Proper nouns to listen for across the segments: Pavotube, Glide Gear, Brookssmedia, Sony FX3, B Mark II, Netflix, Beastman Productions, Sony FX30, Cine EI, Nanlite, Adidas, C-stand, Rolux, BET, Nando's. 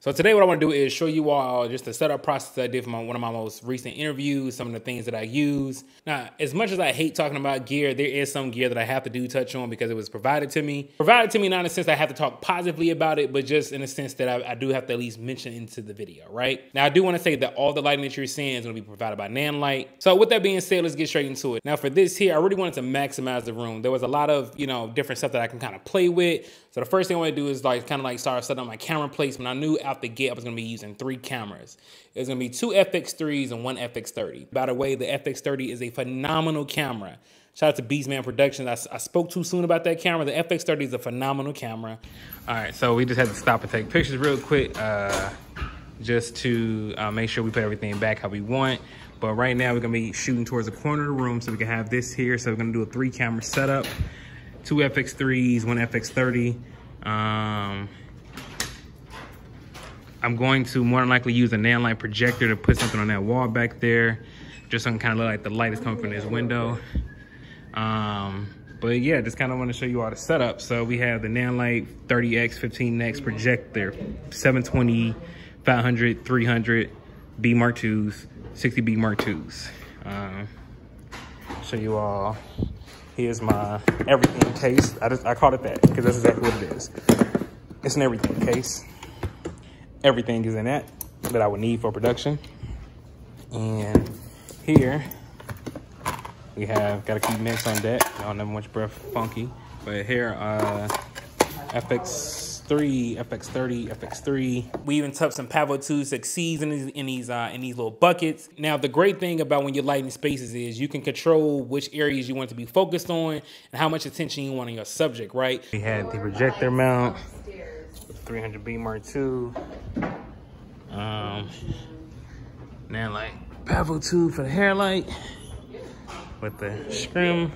So today what I want to do is show you all just the setup process that I did for one of my most recent interviews, some of the things that I use. Now, as much as I hate talking about gear, there is some gear that I have to touch on because it was provided to me. Provided to me not in a sense I have to talk positively about it, but just in a sense that I do have to at least mention into the video, right? Now, I do want to say that all the lighting that you're seeing is going to be provided by Nanlite. So with that being said, let's get straight into it. Now, for this here, I really wanted to maximize the room. There was a lot of, you know, different stuff that I can kind of play with. So the first thing I want to do is kind of start setting up my camera placement. I knew out the gate I was going to be using 3 cameras. It's going to be 2 FX3s and 1 FX30. By the way, the FX30 is a phenomenal camera. Shout out to Beastman Productions. I spoke too soon about that camera. The FX30 is a phenomenal camera. All right, so we just had to stop and take pictures real quick just to make sure we put everything back how we want. But right now we're going to be shooting towards the corner of the room so we can have this here. So we're going to do a 3 camera setup, 2 FX3s, 1 FX30. I'm going to more than likely use a Nanlite projector to put something on that wall back there, just so it can kind of look like the light is coming from this window. But yeah, just kind of want to show you all the setup. So we have the Nanlite 30X, 15X projector, 720, 500, 300, B Mark 2s, 60 B Mark 2s. Show you all. Here's my everything case. I called it that because that's exactly what it is. It's an everything case. Everything is in that I would need for production. And here we have, gotta keep mix on deck. I don't have much breath funky, but here FX3, FX30, FX3. We even tucked some Pavotube 6Cs in these little buckets. Now, the great thing about when you're lighting spaces is you can control which areas you want to be focused on and how much attention you want on your subject, right? We had the projector mount. 300 B Mark II. Nanlite Pavotube for the hair light with the scrim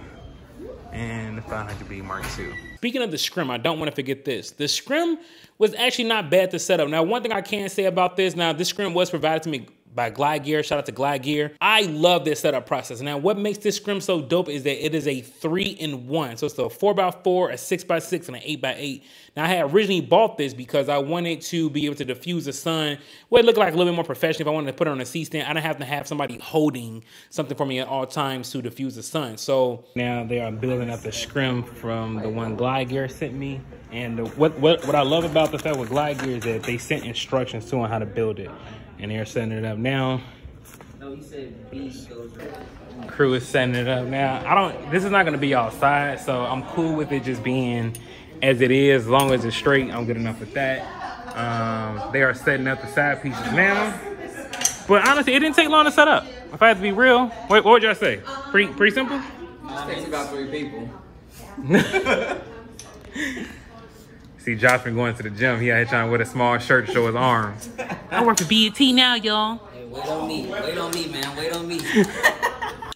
and the 500 B Mark II. Speaking of the scrim, I don't want to forget this. The scrim was actually not bad to set up. Now, one thing I can say about this, now this scrim was provided to me by Glide Gear. Shout out to Glide Gear. I love this setup process. Now, what makes this scrim so dope is that it is a 3-in-1. So it's a 4x4, a 6x6, and an 8x8. Now, I had originally bought this because I wanted to be able to diffuse the sun. Well, it looked like a little bit more professional. If I wanted to put it on a C-stand, I didn't have to have somebody holding something for me at all times to diffuse the sun. So now they are building up the scrim from the one Glide Gear sent me. And what I love about the fact with Glide Gear is that they sent instructions to on how to build it. And they're setting it up now. No, you said B goes right. Crew is setting it up now. This is not gonna be outside, so I'm cool with it just being as it is. As long as it's straight, I'm good enough with that. They are setting up the side pieces now. But honestly, it didn't take long to set up. If I have to be real, wait, what would y'all say? Pretty simple? It takes about 3 people. See, Josh been going to the gym. He out here trying to wear a small shirt to show his arms. I work for BET now, y'all. Hey, wait on me. Wait on me, man. Wait on me.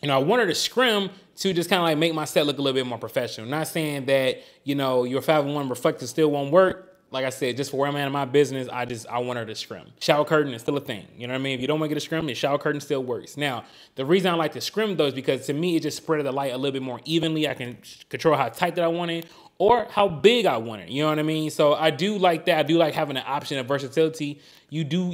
You know, I wanted a scrim to just kind of make my set look a little bit more professional. Not saying that, you know, your 5-in-1 reflector still won't work. Like I said, just for where I'm at in my business, I want her to scrim. Shower curtain is still a thing. You know what I mean? If you don't want to get a scrim, the shower curtain still works. Now, the reason I like the scrim, though, is because to me, it just spread the light a little bit more evenly. I can control how tight that I want it or how big I want it. You know what I mean? So I do like that. I do like having an option of versatility. You do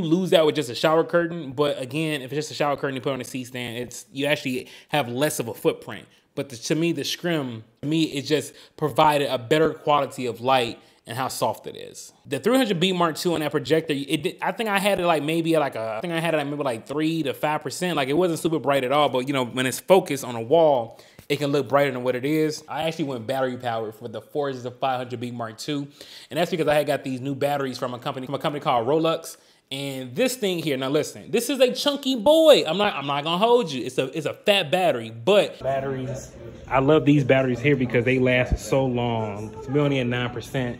lose that with just a shower curtain. But again, if it's just a shower curtain you put on a C-stand, you actually have less of a footprint. But to me, the scrim, it just provided a better quality of light and how soft it is. The 300 B Mark II on that projector, I think I had it like maybe like a, I think I had it like maybe like 3 to 5%. Like it wasn't super bright at all, but you know, when it's focused on a wall, it can look brighter than what it is. I actually went battery powered for the 500 B Mark II. And that's because I had got these new batteries from a company called Rolux. And this thing here, now listen, this is a chunky boy. I'm not gonna hold you. It's a fat battery, but batteries, I love these batteries here because they last so long. We only at 9%.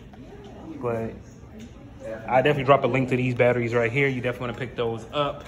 But I definitely drop a link to these batteries right here. You definitely want to pick those up.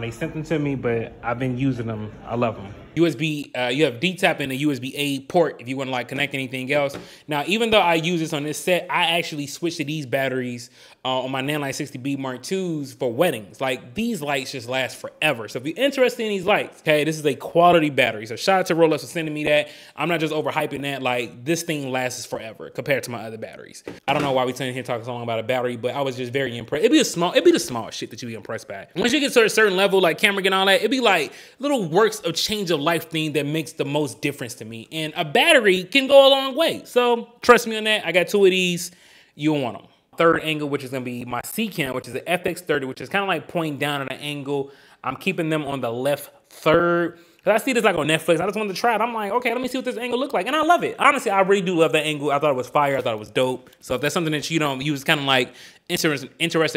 They sent them to me, but I've been using them. I love them. USB, you have D-Tap and a USB-A port if you want to like connect anything else. Now, even though I use this on this set, I actually switched to these batteries on my Nanlite 60B Mark IIs for weddings. Like, these lights just last forever. So if you're interested in these lights, okay, this is a quality battery. So shout out to Rolux for sending me that. I'm not just overhyping that. Like, this thing lasts forever compared to my other batteries. I don't know why we sitting here talking so long about a battery, but I was just very impressed. It'd be the smallest shit that you be impressed by. Once you get to a certain level, like camera and all that, it'd be like little works of change of life thing that makes the most difference to me. And a battery can go a long way. So trust me on that. I got two of these. You'll want them. Third angle, which is going to be my C cam, which is the FX30, which is kind of like pointing down at an angle. I'm keeping them on the left third. Because I see this like on Netflix. I just wanted to try it. I'm like, okay, let me see what this angle looks like. And I love it. Honestly, I really do love that angle. I thought it was fire. I thought it was dope. So if that's something that you don't use, kind of like interested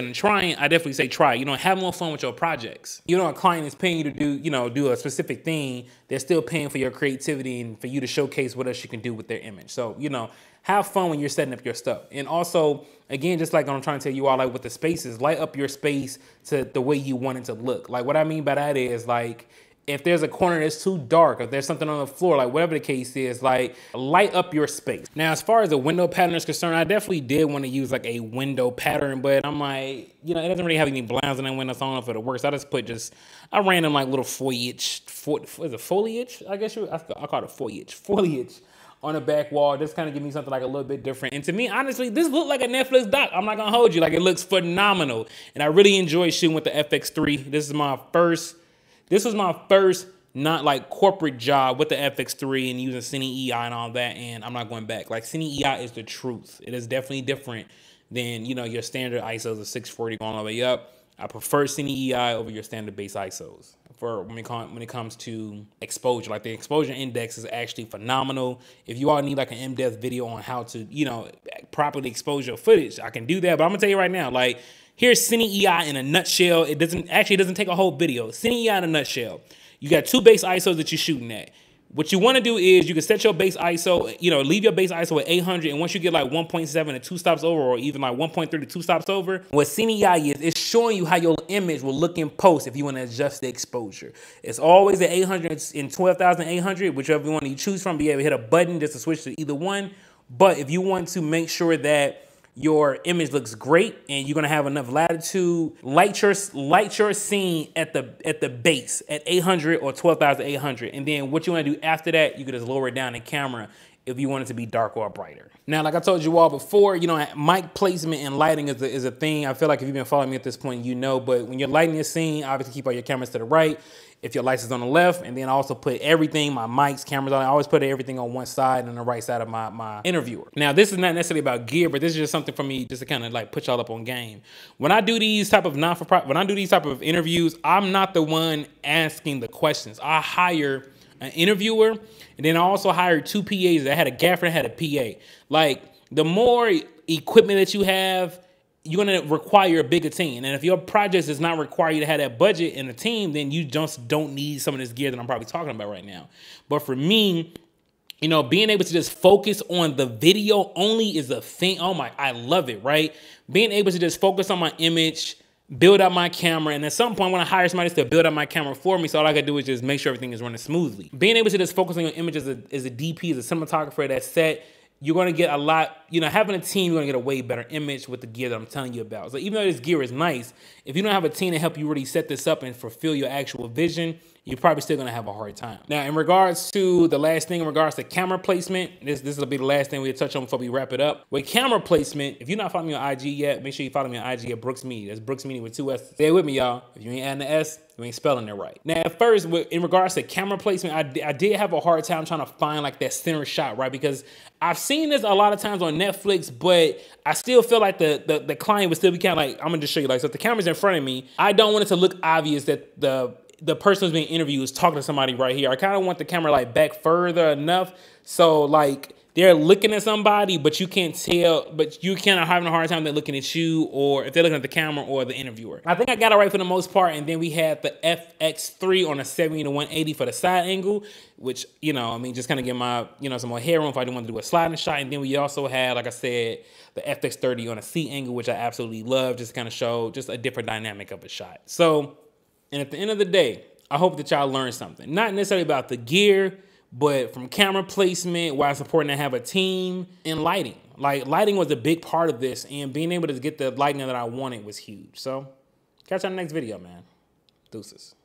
in trying, I definitely say try. You know, have more fun with your projects. You know, a client is paying you to do, you know, do a specific thing. They're still paying for your creativity and for you to showcase what else you can do with their image. So, you know, have fun when you're setting up your stuff. And also, again, just like I'm trying to tell you all, like with the spaces, light up your space to the way you want it to look. Like what I mean by that is like, if there's a corner that's too dark, if there's something on the floor, like whatever the case is, like light up your space. Now, as far as the window pattern is concerned, I definitely did want to use like a window pattern, but I'm like, you know, it doesn't really have any blinds in that window, so I don't know if it'll work. So I just put just a random like little foliage, is it foliage? I guess I call it foliage on the back wall. Just kind of give me something like a little bit different. And to me, honestly, this looked like a Netflix doc. I'm not gonna hold you. Like it looks phenomenal. And I really enjoy shooting with the FX3. This was my first not like corporate job with the FX3 and using Cine EI and all that, and I'm not going back. Like Cine EI is the truth. It is definitely different than, you know, your standard ISOs of 640 going all the way up. I prefer Cine EI over your standard base ISOs for when it comes to exposure. Like the exposure index is actually phenomenal. If you all need like an in-depth video on how to, you know, properly expose your footage, I can do that. But I'm gonna tell you right now, like, here's Cine EI in a nutshell. It doesn't take a whole video. Cine EI in a nutshell. You got two base ISOs that you're shooting at. What you want to do is you can set your base ISO, you know, leave your base ISO at 800. And once you get like 1.7 to 2 stops over, or even like 1.3 to 2 stops over, what Cine EI is, it's showing you how your image will look in post if you want to adjust the exposure. It's always at 800 and 12,800, whichever one you choose from. Be able to hit a button just to switch to either one. But if you want to make sure that your image looks great and you're gonna have enough latitude, light your scene at the base at 800 or 12,800. And then what you wanna do after that, you can just lower it down in camera if you want it to be dark or brighter. Now, like I told you all before, you know, mic placement and lighting is a thing. I feel like if you've been following me at this point, you know, but when you're lighting your scene, obviously keep all your cameras to the right if your lights is on the left. And then I also put everything, my mics, cameras, I always put everything on one side and the right side of my interviewer. Now, this is not necessarily about gear, but this is just something for me just to kind of like put y'all up on game. When I do these type of interviews, I'm not the one asking the questions. I hire an interviewer, and then I also hired two PAs. I had a gaffer and I had a PA. Like, the more equipment that you have, you're going to require a bigger team. And if your project does not require you to have that budget and a team, then you just don't need some of this gear that I'm probably talking about right now. But for me, you know, being able to just focus on the video only is a thing. Oh my, I love it, right? Being able to just focus on my image, build up my camera, and at some point, when I hire somebody to build up my camera for me, so all I can do is just make sure everything is running smoothly. Being able to just focus on your image as a DP, as a cinematographer, that set, you're gonna get a lot, you know, having a team, you're gonna get a way better image with the gear that I'm telling you about. So even though this gear is nice, if you don't have a team to help you really set this up and fulfill your actual vision, you're probably still gonna have a hard time. Now, in regards to the last thing, in regards to camera placement, this will be the last thing we'll touch on before we wrap it up. With camera placement, if you're not following me on IG yet, make sure you follow me on IG at Brookssmedia. That's Brookssmedia with 2 S. Stay with me, y'all. If you ain't adding the S, you ain't spelling it right. Now, at first, in regards to camera placement, I did have a hard time trying to find like that center shot, right? Because I've seen this a lot of times on Netflix, but I still feel like the client would still be kind of like, I'm gonna just show you, like, so if the camera's in front of me, I don't want it to look obvious that the person who's being interviewed is talking to somebody right here. I kind of want the camera like back further enough so like they're looking at somebody, but you can't tell, but you kind of having a hard time they're looking at you or if they're looking at the camera or the interviewer. I think I got it right for the most part. And then we had the FX3 on a 70 to 180 for the side angle, which, you know, I mean, just kind of get my, you know, some more hair room if I do want to do a sliding shot. And then we also had, like I said, the FX30 on a C angle, which I absolutely love, just kind of show just a different dynamic of a shot. So, and at the end of the day, I hope that y'all learned something. Not necessarily about the gear, but from camera placement, why it's important to have a team, and lighting. Like, lighting was a big part of this, and being able to get the lighting that I wanted was huge. So, catch you on the next video, man. Deuces.